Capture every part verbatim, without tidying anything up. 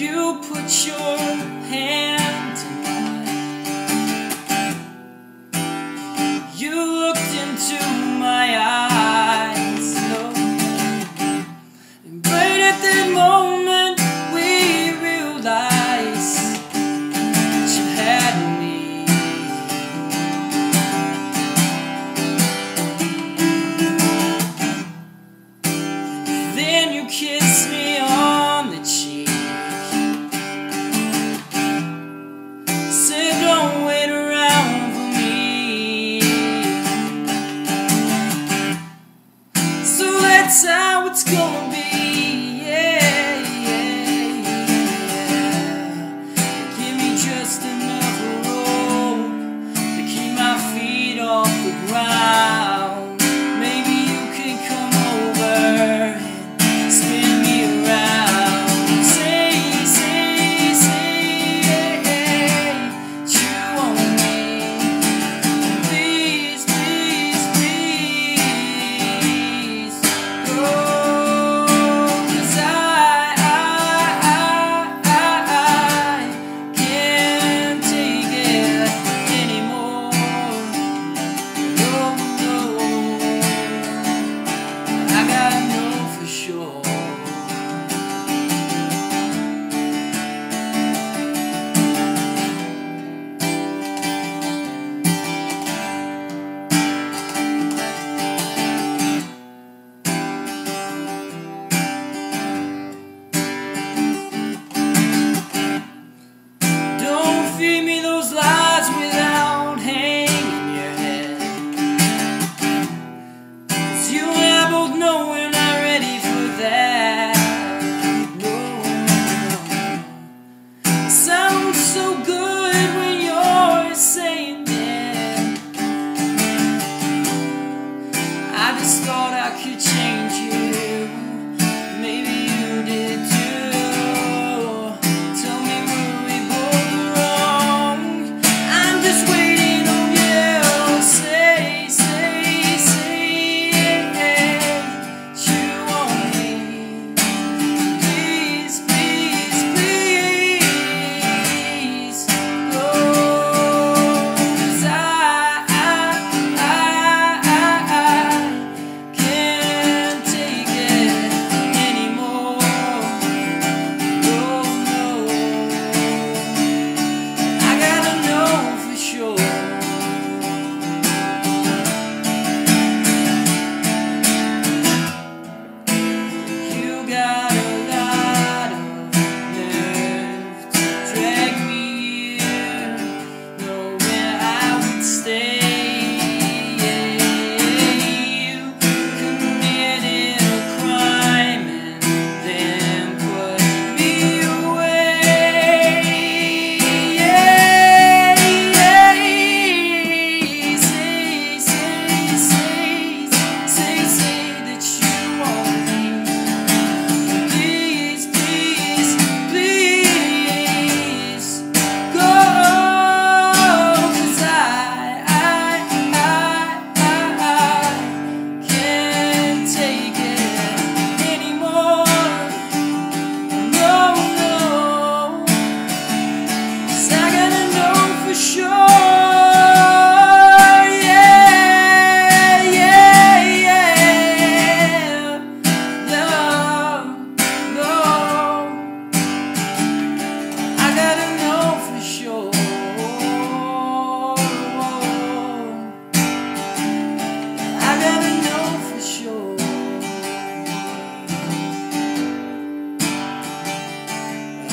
you put your hand in mine. You looked into my eyes, no. And right at that moment we realized that you had me. Then you kissed me on the cheek. That's how it's gonna be, yeah, yeah, yeah. Give me just enough rope to keep my feet off the ground. Maybe you can come over and spin me around. Say, say, say, yeah, yeah, chew on me. Please, please, please.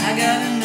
I gotta know.